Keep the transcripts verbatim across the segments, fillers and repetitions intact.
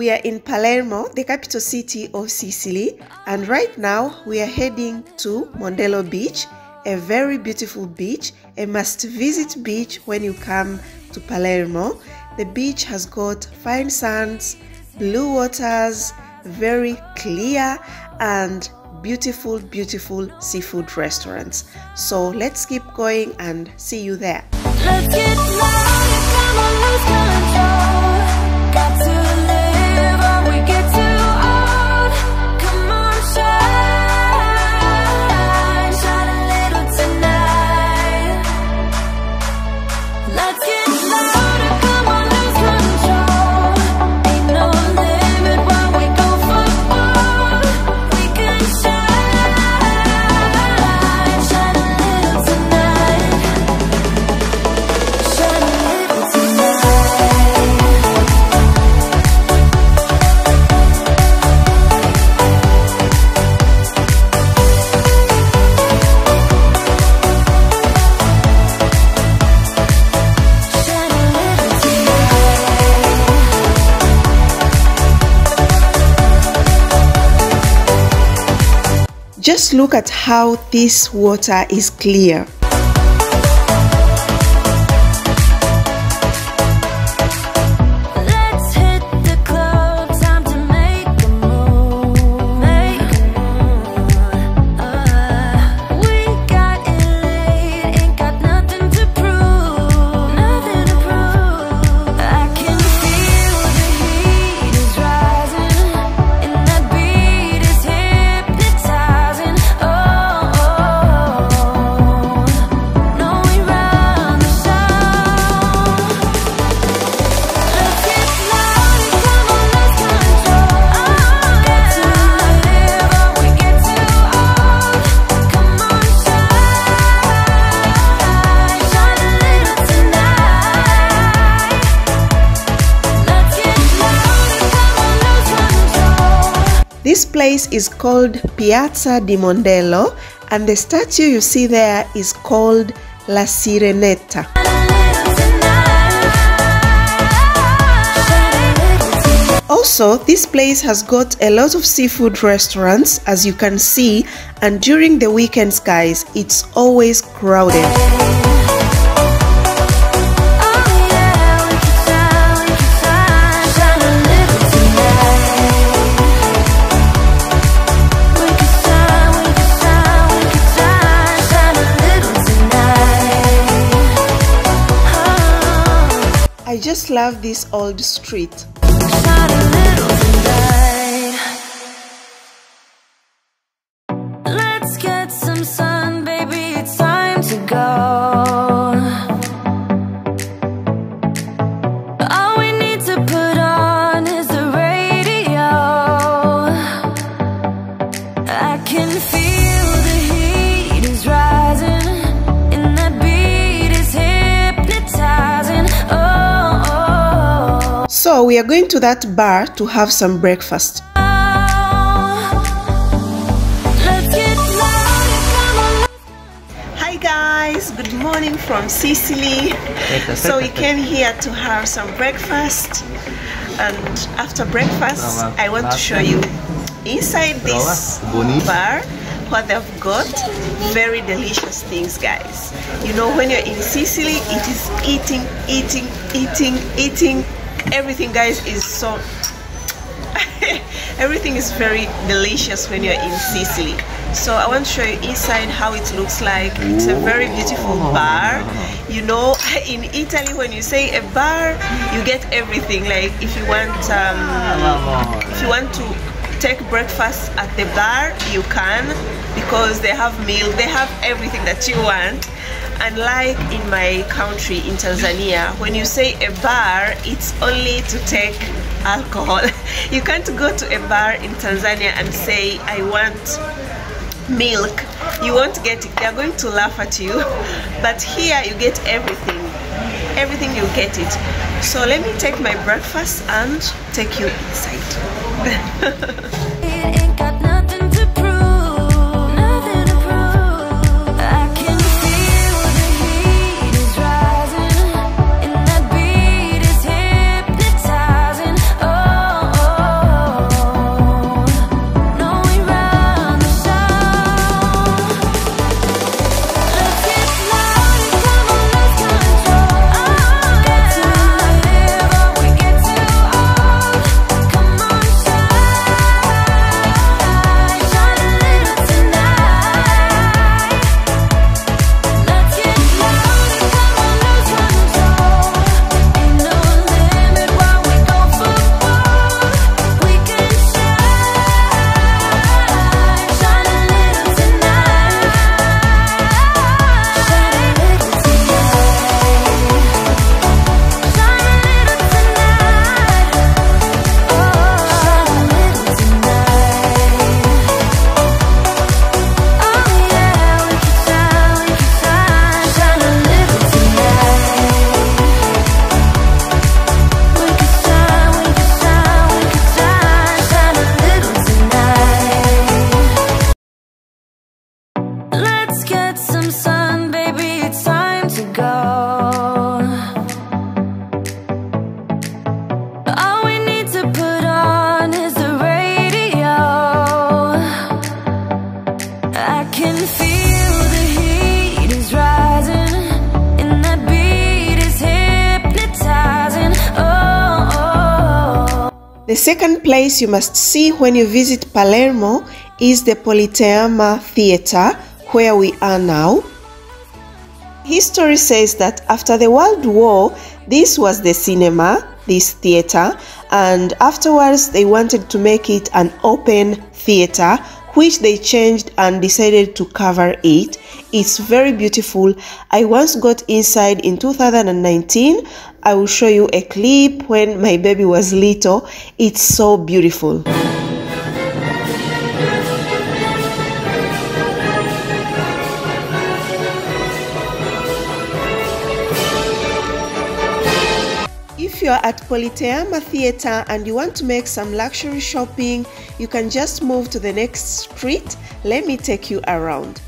We are in Palermo, the capital city of Sicily, and right now we are heading to Mondello Beach, a very beautiful beach, a must-visit beach when you come to Palermo. The beach has got fine sands, blue waters, very clear and beautiful, beautiful seafood restaurants. So let's keep going and see you there. Let's get loud, come on, let's go and show. Got to live when we get too old. Come on, shine, shine a little tonight. Let's get loud. Just look at how this water is clear. This place is called Piazza di Mondello, and the statue you see there is called La Sirenetta. Also, this place has got a lot of seafood restaurants, as you can see, and during the weekends, guys, it's always crowded. I just love this old street. Let's get some sun, baby, it's time to go. All we need to put on is the radio. I can feel the heat is rising, and that beat is hypnotizing. Oh. So we are going to that bar to have some breakfast. Hi guys, good morning from Sicily. So we came here to have some breakfast, and after breakfast I want to show you inside this bar what they've got. Very delicious things, guys. You know, when you're in Sicily, it is eating, eating, eating, eating. Everything, guys, is so everything is very delicious when you're in Sicily. So I want to show you inside how it looks like. It's a very beautiful bar. You know, in Italy, when you say a bar, you get everything. Like if you want um, if you want to take breakfast at the bar, you can, because they have meal, they have everything that you want. Unlike in my country, in Tanzania, when you say a bar, it's only to take alcohol. You can't go to a bar in Tanzania and say, I want milk. You won't get it. They're going to laugh at you. But here you get everything. Everything, you get it. So let me take my breakfast and take you inside. Oh, The second place you must see when you visit Palermo is the Politeama Theatre, where we are now. History says that after the World War, this was the cinema, this theatre, and afterwards they wanted to make it an open theatre, which they changed and decided to cover it. It's very beautiful. I once got inside in two thousand nineteen. I will show you a clip when my baby was little. It's so beautiful. If you are at Politeama Theatre and you want to make some luxury shopping, you can just move to the next street. Let me take you around.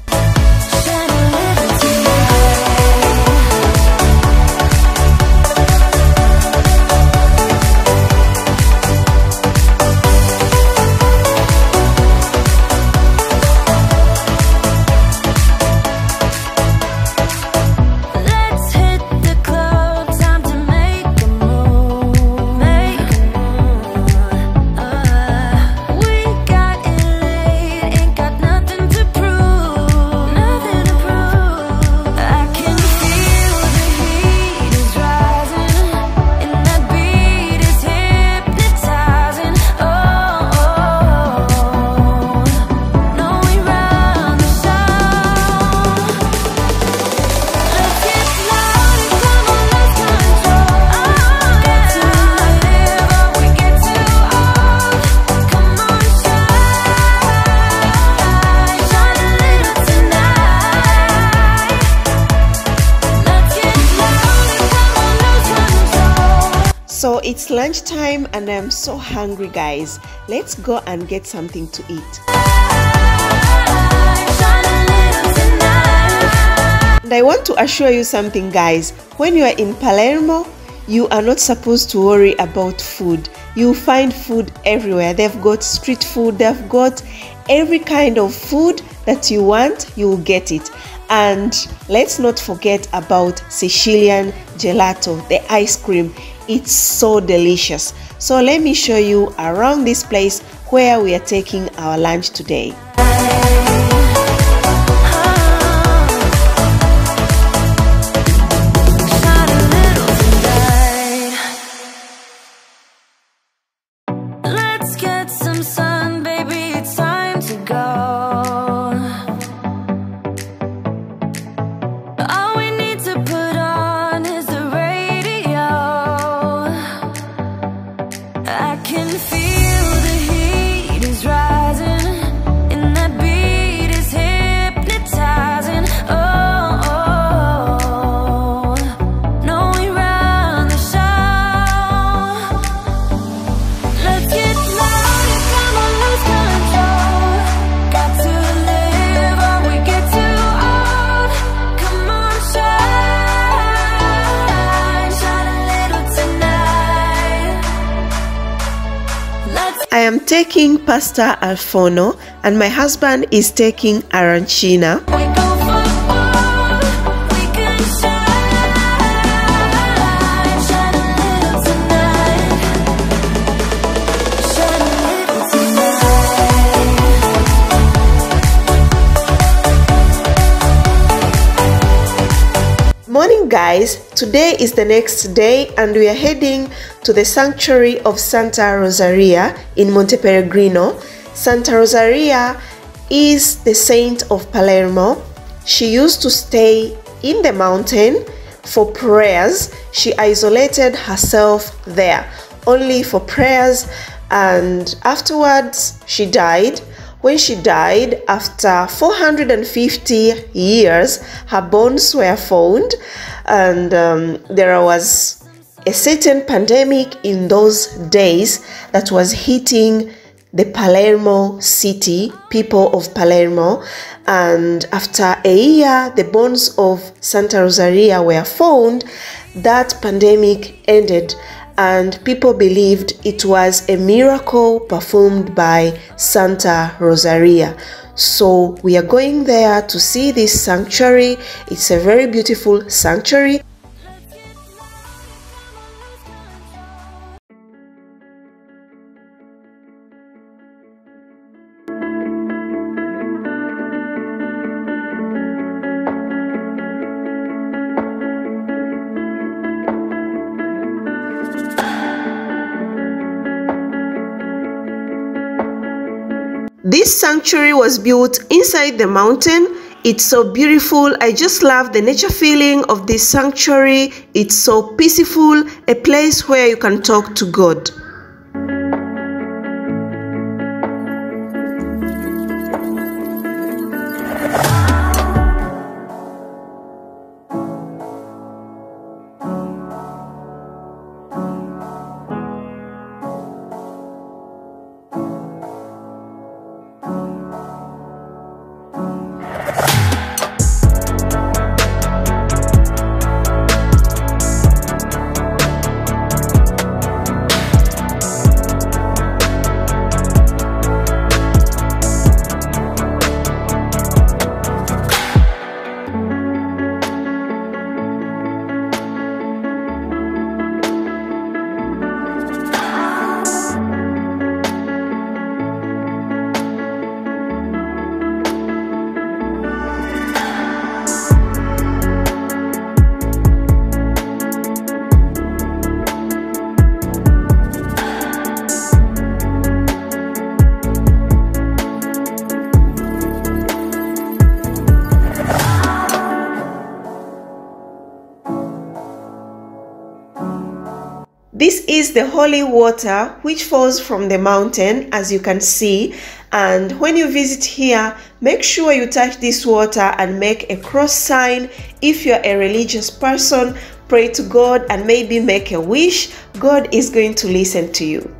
So it's lunchtime and I'm so hungry, guys. Let's go and get something to eat. And I want to assure you something, guys. When you are in Palermo, you are not supposed to worry about food. You find food everywhere. They've got street food, they've got every kind of food that you want, you will get it. And let's not forget about Sicilian gelato, the ice cream. It's so delicious. So let me show you around this place where we are taking our lunch today. Let's get some sun, baby, it's time to go. I am taking pasta al forno and my husband is taking arancina. Morning, guys. Today is the next day and we are heading to the Sanctuary of Santa Rosalia in Monte Pellegrino. Santa Rosalia is the saint of Palermo. She used to stay in the mountain for prayers. She isolated herself there only for prayers, and afterwards she died. When she died, after four hundred fifty years, her bones were found, and um, there was a certain pandemic in those days that was hitting the Palermo city, people of Palermo, and after a year, the bones of Santa Rosalia were found. That pandemic ended, and people believed it was a miracle performed by Santa Rosalia. So we are going there to see this sanctuary. It's a very beautiful sanctuary. This sanctuary was built inside the mountain. It's so beautiful. I just love the nature feeling of this sanctuary. It's so peaceful, a place where you can talk to God. This is the holy water which falls from the mountain, as you can see, and when you visit here, make sure you touch this water and make a cross sign. If you're a religious person, pray to God and maybe make a wish. God is going to listen to you.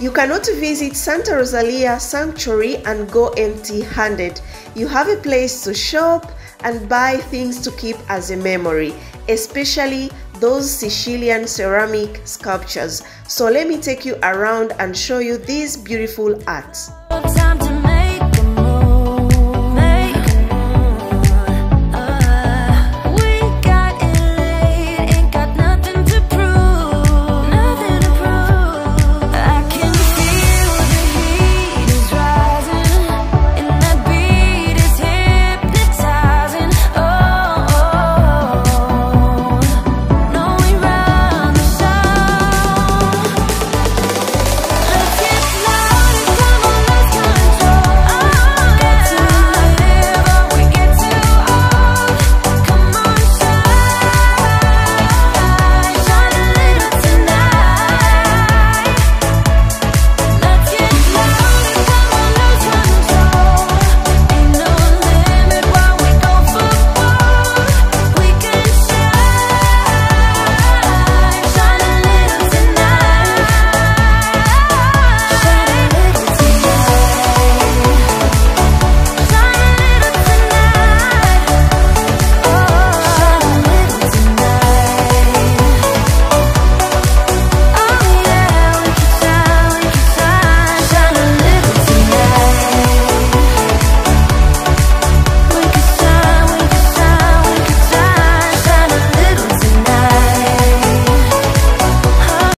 You cannot visit Santa Rosalia Sanctuary and go empty-handed. You have a place to shop and buy things to keep as a memory, especially those Sicilian ceramic sculptures. So let me take you around and show you these beautiful arts.